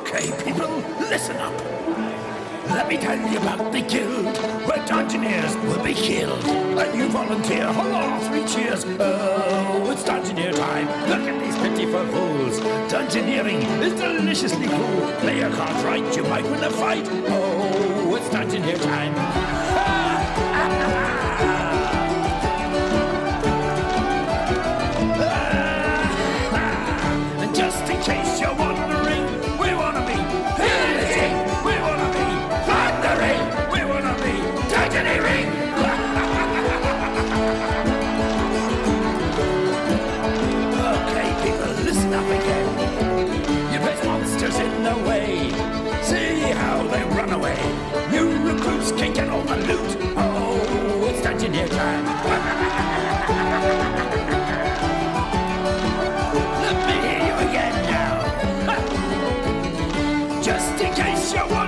Okay, people, listen up. Let me tell you about the guild, where dungeoneers will be killed. A new volunteer, hurrah, 3 cheers. Oh, it's dungeoneer time. Look at these pitiful fools. Dungeoneering is deliciously cool. Player can't write, you might win a fight. Oh, it's dungeoneer time. Let me hear you again now. Just in case you want.